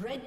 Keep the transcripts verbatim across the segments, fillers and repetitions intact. Red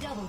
Double